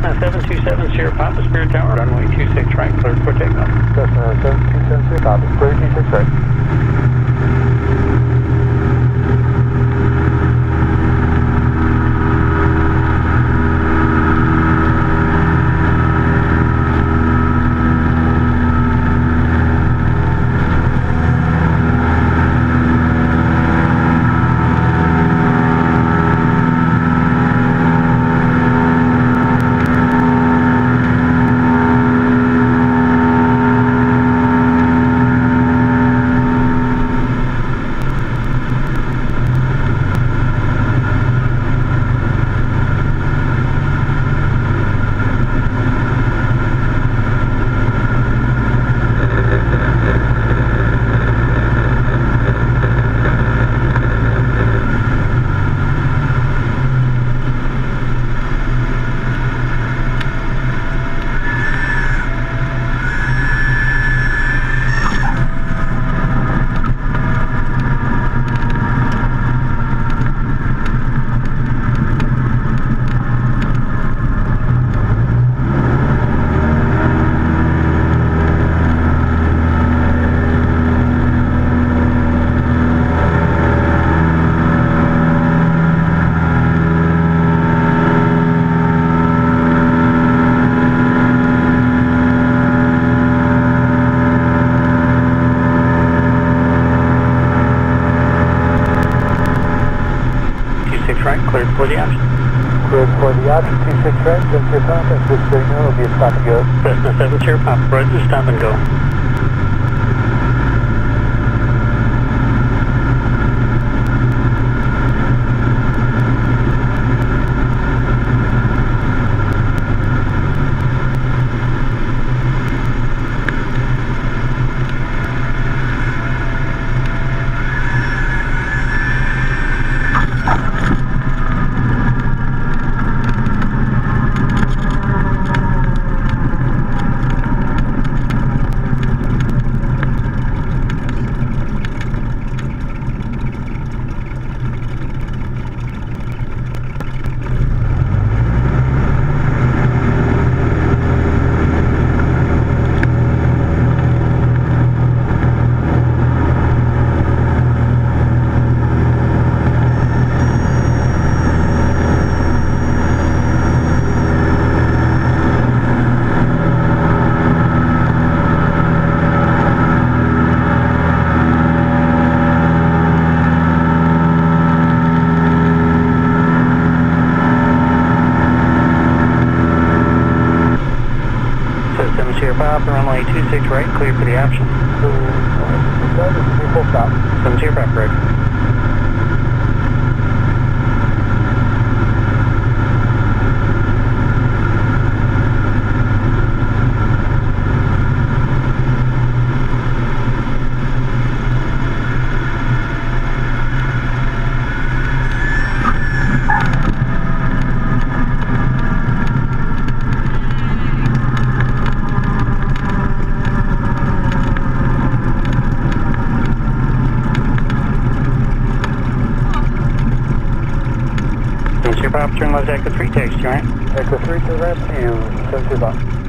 Cessna 727 Sierra Papa Spirit Tower, runway 26 right, cleared for takeoff. Cessna 727 Sierra Papa Spirit, 26 right. Cleared for the option. Cleared for the option, 26 right, 7 Sierra Papa, switch signal, it'll be a stop and go. Cessna 7 Sierra Papa, right, just stop and go. Runway 26 right, clear for the option. Full stop. 7 Sierra Papa, right. Turn left, Echo 3 taxi, right? Echo 3 to right, to you, 7 Sierra Papa.